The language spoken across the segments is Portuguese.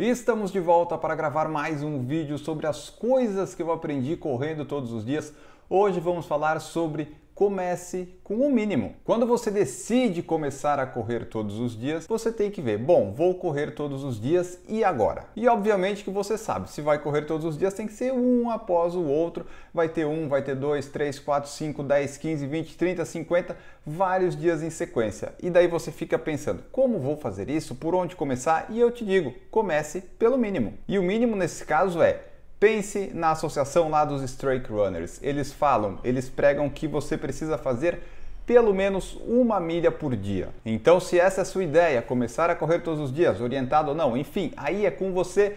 E estamos de volta para gravar mais um vídeo sobre as coisas que eu aprendi correndo todos os dias. Hoje vamos falar sobre comece com o mínimo. Quando você decide começar a correr todos os dias, você tem que ver, bom, vou correr todos os dias e agora? E obviamente que você sabe, se vai correr todos os dias tem que ser um após o outro, vai ter um, vai ter dois, três, quatro, cinco, 10, 15, 20, 30, 50, vários dias em sequência. E daí você fica pensando, como vou fazer isso? Por onde começar? E eu te digo, comece pelo mínimo. E o mínimo nesse caso é, pense na associação lá dos Streak Runners. Eles pregam que você precisa fazer pelo menos 1 milha por dia. Então, se essa é a sua ideia, começar a correr todos os dias, orientado ou não, enfim, aí é com você.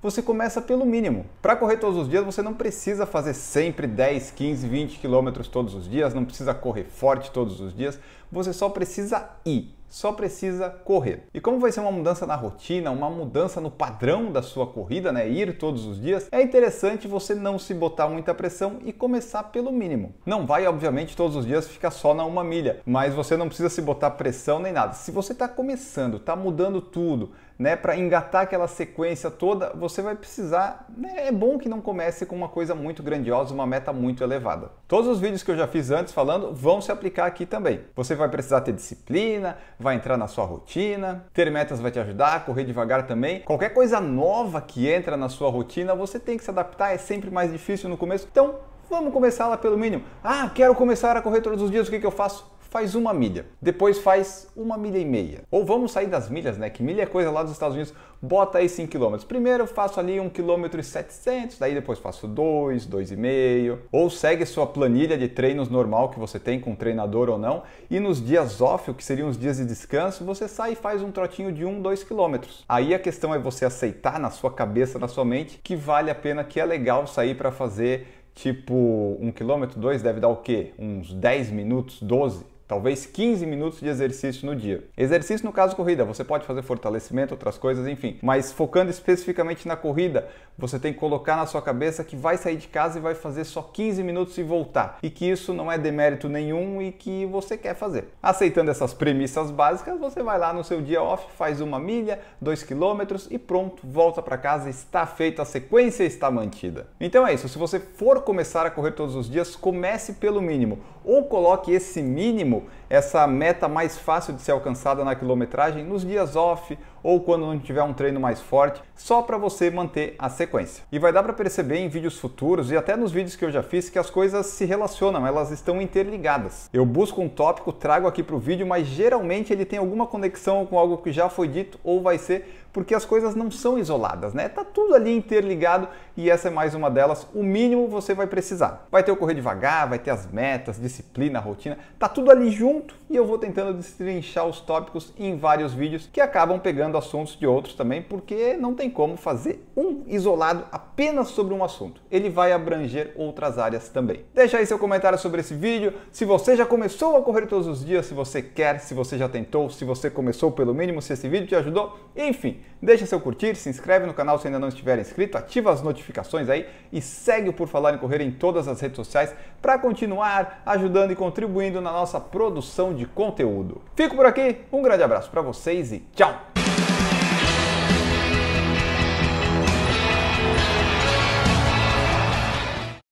Você começa pelo mínimo. Para correr todos os dias, você não precisa fazer sempre 10, 15, 20 quilômetros todos os dias, não precisa correr forte todos os dias, você só precisa ir, só precisa correr. E como vai ser uma mudança na rotina, uma mudança no padrão da sua corrida, né? Ir todos os dias, é interessante você não se botar muita pressão e começar pelo mínimo. Não vai, obviamente, todos os dias ficar só na 1 milha, mas você não precisa se botar pressão nem nada. Se você está começando, está mudando tudo, né, para engatar aquela sequência toda, você vai precisar, né, é bom que não comece com uma coisa muito grandiosa, uma meta muito elevada. Todos os vídeos que eu já fiz antes falando vão se aplicar aqui também. Você vai precisar ter disciplina, vai entrar na sua rotina, ter metas vai te ajudar, correr devagar também. Qualquer coisa nova que entra na sua rotina, você tem que se adaptar, é sempre mais difícil no começo. Então, vamos começar lá pelo mínimo. Ah, quero começar a correr todos os dias, o que que eu faço? Faz 1 milha, depois faz 1,5 milha. Ou vamos sair das milhas, né? Que milha é coisa lá dos Estados Unidos, bota aí 5 km. Primeiro eu faço ali 1,7 km, daí depois faço 2, 2,5. Ou segue sua planilha de treinos normal que você tem com um treinador ou não. E nos dias off, o que seriam os dias de descanso, você sai e faz um trotinho de 1, 2 km. Aí a questão é você aceitar na sua cabeça, na sua mente, que vale a pena, que é legal sair para fazer tipo 1 km, 2 deve dar o quê? Uns 10 minutos, 12? Talvez 15 minutos de exercício no dia. Exercício no caso corrida, você pode fazer fortalecimento, outras coisas, enfim. Mas focando especificamente na corrida, você tem que colocar na sua cabeça que vai sair de casa e vai fazer só 15 minutos e voltar. E que isso não é demérito nenhum e que você quer fazer. Aceitando essas premissas básicas, você vai lá no seu dia off, faz 1 milha, 2 km e pronto, volta para casa, está feita, a sequência está mantida. Então é isso, se você for começar a correr todos os dias, comece pelo mínimo. Ou coloque esse mínimo, essa meta mais fácil de ser alcançada na quilometragem, nos dias off ou quando não tiver um treino mais forte, só para você manter a sequência. E vai dar para perceber em vídeos futuros e até nos vídeos que eu já fiz que as coisas se relacionam, elas estão interligadas. Eu busco um tópico, trago aqui para o vídeo, mas geralmente ele tem alguma conexão com algo que já foi dito ou vai ser, porque as coisas não são isoladas, né? Tá tudo ali interligado e essa é mais uma delas. O mínimo você vai precisar. Vai ter o correr devagar, vai ter as metas, disciplina, rotina, tá tudo ali junto e eu vou tentando destrinchar os tópicos em vários vídeos que acabam pegando assuntos de outros também, porque não tem como fazer um isolado apenas sobre um assunto. Ele vai abranger outras áreas também. Deixa aí seu comentário sobre esse vídeo, se você já começou a correr todos os dias, se você quer, se você já tentou, se você começou pelo mínimo, se esse vídeo te ajudou, enfim, deixa seu curtir, se inscreve no canal se ainda não estiver inscrito, ativa as notificações aí e segue o Por Falar em Correr em todas as redes sociais para continuar ajudando e contribuindo na nossa produção de conteúdo. Fico por aqui, um grande abraço para vocês e tchau!